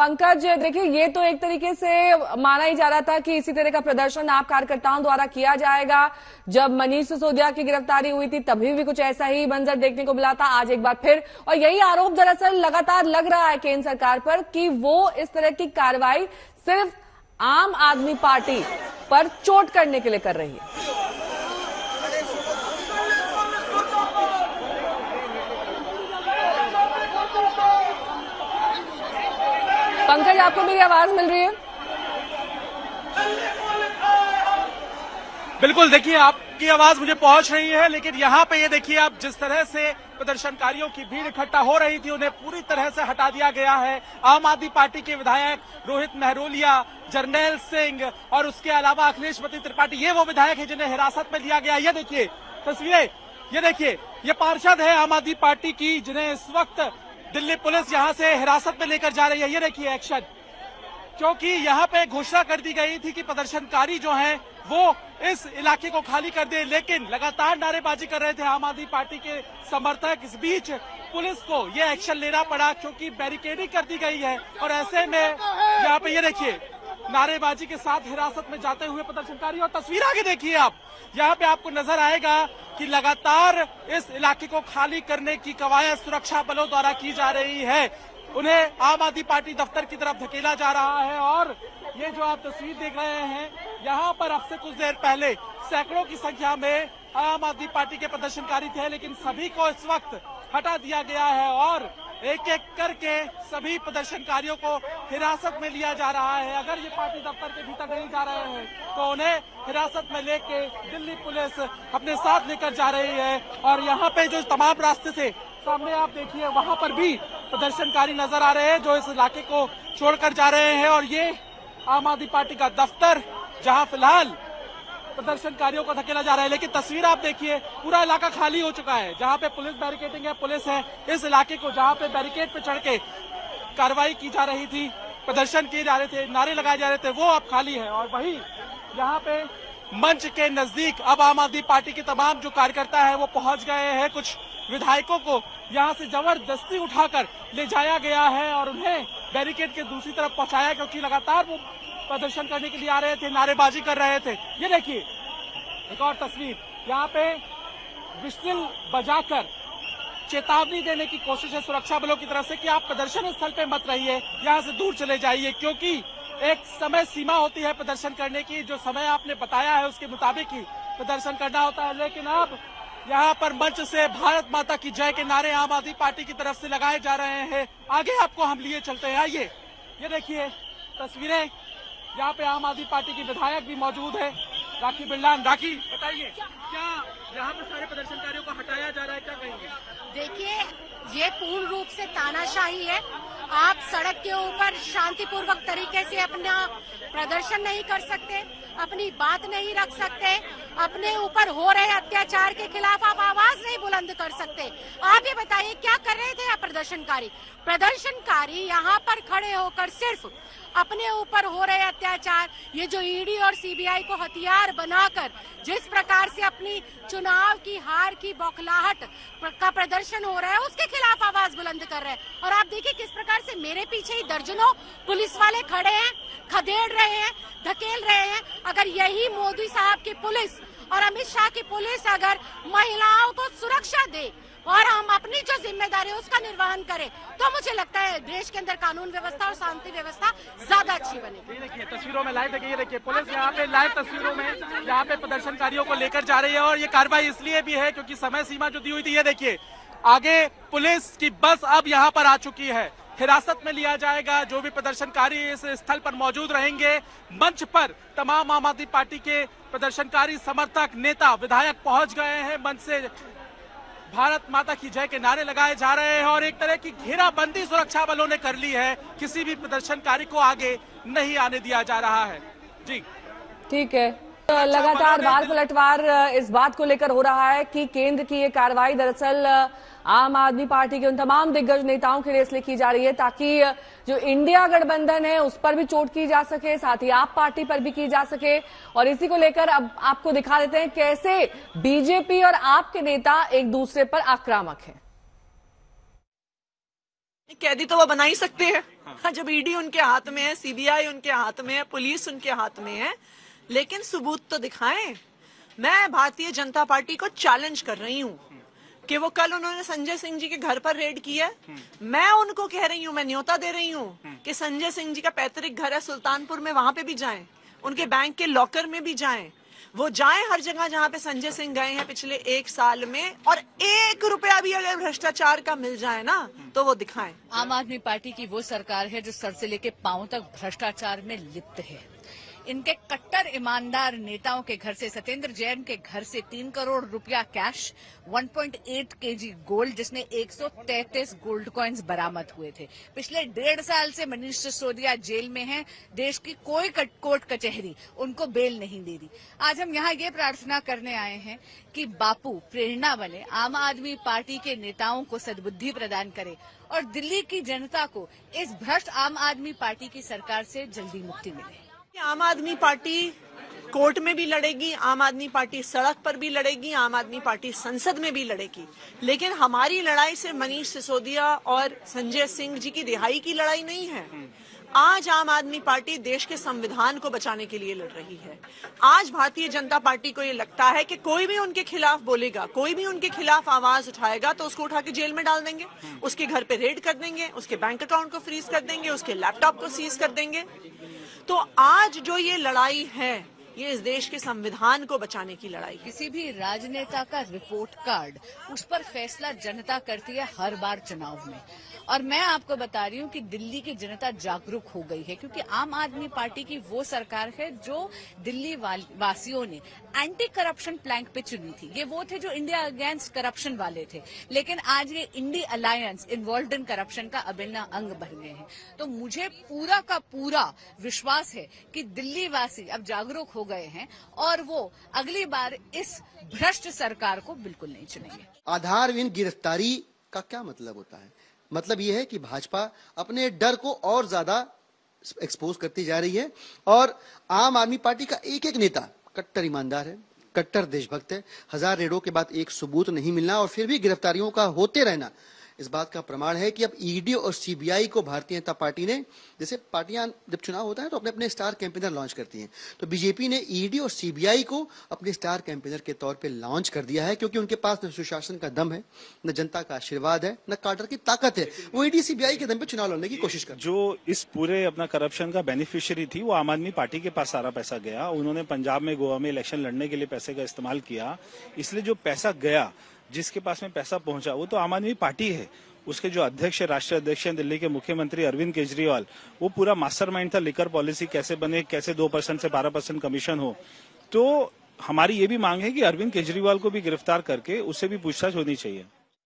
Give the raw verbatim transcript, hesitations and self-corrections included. पंकज, देखिए ये तो एक तरीके से माना ही जा रहा था कि इसी तरह का प्रदर्शन आप कार्यकर्ताओं द्वारा किया जाएगा। जब मनीष सिसोदिया की गिरफ्तारी हुई थी तभी भी कुछ ऐसा ही मंजर देखने को मिला था, आज एक बार फिर। और यही आरोप दरअसल लगातार लग रहा है केंद्र सरकार पर कि वो इस तरह की कार्रवाई सिर्फ आम आदमी पार्टी पर चोट करने के लिए कर रही है। पंकज, आपको मेरी आवाज मिल रही है? बिल्कुल, देखिए आपकी आवाज मुझे पहुंच रही है, लेकिन यहाँ पे ये देखिए आप, जिस तरह से प्रदर्शनकारियों की भीड़ इकट्ठा हो रही थी उन्हें पूरी तरह से हटा दिया गया है। आम आदमी पार्टी के विधायक रोहित महरोलिया, जर्नैल सिंह और उसके अलावा अखिलेश पति त्रिपाठी, ये वो विधायक है जिन्हें हिरासत में लिया गया। ये देखिए तस्वीरें, ये देखिए ये पार्षद है आम आदमी पार्टी की जिन्हें इस वक्त दिल्ली पुलिस यहां से हिरासत में लेकर जा रही है। ये देखिए एक्शन, क्योंकि यहां पे घोषणा कर दी गई थी कि प्रदर्शनकारी जो हैं वो इस इलाके को खाली कर दे, लेकिन लगातार नारेबाजी कर रहे थे आम आदमी पार्टी के समर्थक। इस बीच पुलिस को ये एक्शन लेना पड़ा क्योंकि बैरिकेडिंग कर दी गई है और ऐसे में यहाँ पे ये देखिए नारेबाजी के साथ हिरासत में जाते हुए प्रदर्शनकारी। और तस्वीर आगे देखिए आप, यहाँ पे आपको नजर आएगा कि लगातार इस इलाके को खाली करने की कवायद सुरक्षा बलों द्वारा की जा रही है। उन्हें आम आदमी पार्टी दफ्तर की तरफ धकेला जा रहा है। और ये जो आप तस्वीर देख रहे हैं, यहाँ पर अब से कुछ देर पहले सैकड़ों की संख्या में आम आदमी पार्टी के प्रदर्शनकारी थे, लेकिन सभी को इस वक्त हटा दिया गया है और एक एक करके सभी प्रदर्शनकारियों को हिरासत में लिया जा रहा है। अगर ये पार्टी दफ्तर के भीतर नहीं जा रहे हैं तो उन्हें हिरासत में लेके दिल्ली पुलिस अपने साथ लेकर जा रही है। और यहाँ पे जो तमाम रास्ते से सामने आप देखिए, वहाँ पर भी प्रदर्शनकारी नजर आ रहे हैं जो इस इलाके को छोड़कर जा रहे हैं। और ये आम आदमी पार्टी का दफ्तर, जहाँ फिलहाल प्रदर्शनकारियों को धकेला जा रहा है, लेकिन तस्वीर आप देखिए पूरा इलाका खाली हो चुका है। जहाँ पे पुलिस बैरिकेडिंग है, पुलिस है इस इलाके को, जहाँ पे बैरिकेड पे चढ़ के कार्रवाई की जा रही थी, प्रदर्शन किए जा रहे थे, नारे लगाए जा रहे थे, वो अब खाली है। और वहीं यहाँ पे मंच के नजदीक अब आम आदमी पार्टी के तमाम जो कार्यकर्ता है वो पहुंच गए हैं। कुछ विधायकों को यहाँ से जबरदस्ती उठाकर ले जाया गया है और उन्हें बैरिकेड के दूसरी तरफ पहुँचाया, क्योंकि लगातार वो प्रदर्शन करने के लिए आ रहे थे, नारेबाजी कर रहे थे। ये देखिए एक और तस्वीर, यहाँ पे विस्टिल बजाकर चेतावनी देने की कोशिश है सुरक्षा बलों की तरफ से कि आप प्रदर्शन स्थल पे मत रहिए, यहाँ से दूर चले जाइए, क्योंकि एक समय सीमा होती है प्रदर्शन करने की, जो समय आपने बताया है उसके मुताबिक ही प्रदर्शन करना होता है। लेकिन अब यहाँ पर मंच से भारत माता की जय के नारे आम आदमी पार्टी की तरफ से लगाए जा रहे हैं। आगे आपको हम लिए चलते हैं, आइए। ये देखिए तस्वीरें, यहाँ पे आम आदमी पार्टी की विधायक भी मौजूद है, राखी बिरला। राखी, बताइए क्या यहाँ पे सारे प्रदर्शनकारियों को हटाया जा रहा है, क्या कहेंगे? देखिए ये पूर्ण रूप से तानाशाही है। आप सड़क के ऊपर शांतिपूर्वक तरीके से अपना प्रदर्शन नहीं कर सकते, अपनी बात नहीं रख सकते, अपने ऊपर हो रहे अत्याचार के खिलाफ आप आवाज नहीं बुलंद कर सकते। आप ये बताइए क्या कर रहे थे आप प्रदर्शनकारी? प्रदर्शनकारी यहाँ पर खड़े होकर सिर्फ अपने ऊपर हो रहे अत्याचार, ये जो ईडी और सीबीआई को हथियार बनाकर जिस प्रकार से अपनी चुनाव की हार की बौखलाहट का प्रदर्शन हो रहा है उसके खिलाफ आवाज बुलंद कर रहे हैं। और आप देखिए किस प्रकार से मेरे पीछे ही दर्जनों पुलिस वाले खड़े हैं, खदेड़ रहे हैं, धकेल रहे हैं। अगर यही मोदी साहब की पुलिस और अमित शाह की पुलिस अगर महिलाओं को सुरक्षा दे और हम अपनी जो जिम्मेदारी है उसका निर्वहन करें तो मुझे लगता है देश के अंदर कानून व्यवस्था और शांति व्यवस्था ज्यादा अच्छी बनेगी। ये देखिए तस्वीरों में लाइव, देखिए ये देखिए पुलिस यहाँ पे लाइव तस्वीरों में यहाँ पे प्रदर्शनकारियों को लेकर जा रही है। और ये कार्रवाई इसलिए भी है क्योंकि समय सीमा जो दी हुई थी, ये देखिए आगे पुलिस की बस अब यहाँ पर आ चुकी है। हिरासत में लिया जाएगा जो भी प्रदर्शनकारी इस स्थल पर मौजूद रहेंगे। मंच पर तमाम आम आदमी पार्टी के प्रदर्शनकारी, समर्थक, नेता, विधायक पहुंच गए हैं। मंच से भारत माता की जय के नारे लगाए जा रहे हैं और एक तरह की घेराबंदी सुरक्षा बलों ने कर ली है, किसी भी प्रदर्शनकारी को आगे नहीं आने दिया जा रहा है। जी ठीक है, लगातार वार पलटवार इस बात को लेकर हो रहा है कि केंद्र की ये कार्रवाई दरअसल आम आदमी पार्टी के उन तमाम दिग्गज नेताओं के लिए इसलिए की जा रही है ताकि जो इंडिया गठबंधन है उस पर भी चोट की जा सके, साथ ही आप पार्टी पर भी की जा सके। और इसी को लेकर अब आपको दिखा देते हैं कैसे बीजेपी और आप के नेता एक दूसरे पर आक्रामक हैं। कैदी तो वो बना ही सकते हैं हाँ। जब ईडी उनके हाथ में है, सीबीआई उनके हाथ में है, पुलिस उनके हाथ में है, लेकिन सबूत तो दिखाएं। मैं भारतीय जनता पार्टी को चैलेंज कर रही हूँ कि वो कल उन्होंने संजय सिंह जी के घर पर रेड किया है, मैं उनको कह रही हूँ, मैं न्योता दे रही हूँ कि संजय सिंह जी का पैतृक घर है सुल्तानपुर में, वहां पे भी जाएं, उनके बैंक के लॉकर में भी जाएं, वो जाएं हर जगह जहाँ पे संजय सिंह गए हैं पिछले एक साल में, और एक रुपया भी अगर भ्रष्टाचार का मिल जाए ना तो वो दिखाएं। आम आदमी पार्टी की वो सरकार है जो सर से लेके पांव तक भ्रष्टाचार में लिप्त है। इनके कट्टर ईमानदार नेताओं के घर से, सत्येंद्र जैन के घर से तीन करोड़ रुपया कैश, एक पॉइंट आठ केजी गोल्ड, जिसमें एक सौ तैंतीस गोल्ड कॉइन्स बरामद हुए थे। पिछले डेढ़ साल से मनीष सिसोदिया जेल में हैं, देश की कोई कोर्ट कचहरी उनको बेल नहीं दे रही। आज हम यहाँ ये प्रार्थना करने आए हैं कि बापू प्रेरणा बने, आम आदमी पार्टी के नेताओं को सद्बुद्धि प्रदान करे और दिल्ली की जनता को इस भ्रष्ट आम आदमी पार्टी की सरकार से जल्दी मुक्ति मिले। आम आदमी पार्टी कोर्ट में भी लड़ेगी, आम आदमी पार्टी सड़क पर भी लड़ेगी, आम आदमी पार्टी संसद में भी लड़ेगी, लेकिन हमारी लड़ाई सिर्फ मनीष सिसोदिया और संजय सिंह जी की रिहाई की लड़ाई नहीं है। आज आम आदमी पार्टी देश के संविधान को बचाने के लिए लड़ रही है। आज भारतीय जनता पार्टी को ये लगता है कि कोई भी उनके खिलाफ बोलेगा, कोई भी उनके खिलाफ आवाज उठाएगा तो उसको उठा के जेल में डाल देंगे, उसके घर पे रेड कर देंगे, उसके बैंक अकाउंट को फ्रीज कर देंगे, उसके लैपटॉप को सीज कर देंगे। तो आज जो ये लड़ाई है, ये इस देश के संविधान को बचाने की लड़ाई। किसी भी राजनेता का रिपोर्ट कार्ड, उस पर फैसला जनता करती है हर बार चुनाव में, और मैं आपको बता रही हूँ कि दिल्ली की जनता जागरूक हो गई है, क्योंकि आम आदमी पार्टी की वो सरकार है जो दिल्ली वासियों ने एंटी करप्शन प्लैंक पे चुनी थी। ये वो थे जो इंडिया अगेंस्ट करप्शन वाले थे, लेकिन आज ये INDI alliance involve in corruption का अभिन्न अंग बन गए हैं। तो मुझे पूरा का पूरा विश्वास है कि दिल्ली वासी अब जागरूक हो गए हैं और वो अगली बार इस भ्रष्ट सरकार को बिल्कुल नहीं चुनेंगे। आधारहीन गिरफ्तारी का क्या मतलब होता है? मतलब ये है कि भाजपा अपने डर को और ज्यादा एक्सपोज करती जा रही है, और आम आदमी पार्टी का एक एक नेता कट्टर ईमानदार है, कट्टर देशभक्त है। हजार रेडों के बाद एक सबूत नहीं मिलना और फिर भी गिरफ्तारियों का होते रहना इस बात का प्रमाण है कि अब ईडी और सीबीआई को भारतीय जनता पार्टी ने, जैसे पार्टियां जब चुनाव होता है तो अपने अपने स्टार कैंपेनर लॉन्च करती हैं, तो बीजेपी ने ईडी और सीबीआई को अपने स्टार कैंपेनर के तौर पे लॉन्च कर दिया है, क्योंकि उनके पास न सुशासन का दम है, न जनता का आशीर्वाद है, न कार्टर की ताकत है। वो ईडी सीबीआई के दम पे चुनाव लड़ने की कोशिश कर, जो इस पूरे अपना करप्शन का बेनिफिशियरी थी वो आम आदमी पार्टी के पास सारा पैसा गया। उन्होंने पंजाब में, गोवा में इलेक्शन लड़ने के लिए पैसे का इस्तेमाल किया, इसलिए जो पैसा गया, जिसके पास में पैसा पहुंचा वो तो आम आदमी पार्टी है। उसके जो अध्यक्ष, राष्ट्रीय अध्यक्ष हैं दिल्ली के मुख्यमंत्री अरविंद केजरीवाल, वो पूरा मास्टरमाइंड था। लिकर पॉलिसी कैसे बने, कैसे दो परसेंट से बारह परसेंट कमीशन हो। तो हमारी ये भी मांग है कि अरविंद केजरीवाल को भी गिरफ्तार करके उससे भी पूछताछ होनी चाहिए।